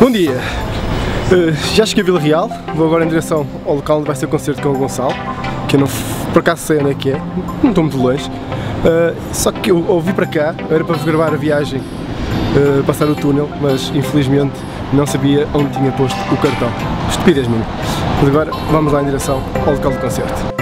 Bom dia! Já cheguei a Vila Real, vou agora em direção ao local onde vai ser o concerto com o Gonçalo, que eu não por acaso sei onde é que é, não estou muito longe, só que eu ouvi para cá, era para gravar a viagem, passar o túnel, mas infelizmente não sabia onde tinha posto o cartão. Estupidez minha. Mas agora vamos lá em direção ao local do concerto.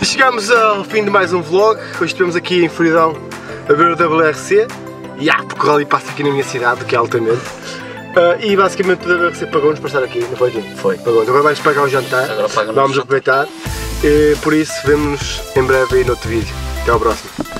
Chegamos ao fim de mais um vlog. Hoje estivemos aqui em Fridão a ver o WRC, porque o Rally passa aqui na minha cidade, que é altamente, e basicamente o WRC pagou-nos para estar aqui, não foi? Foi. Pagou-nos. Agora vais pagar o jantar, vamos aproveitar, e por isso vemo-nos em breve aí no outro vídeo. Até ao próximo.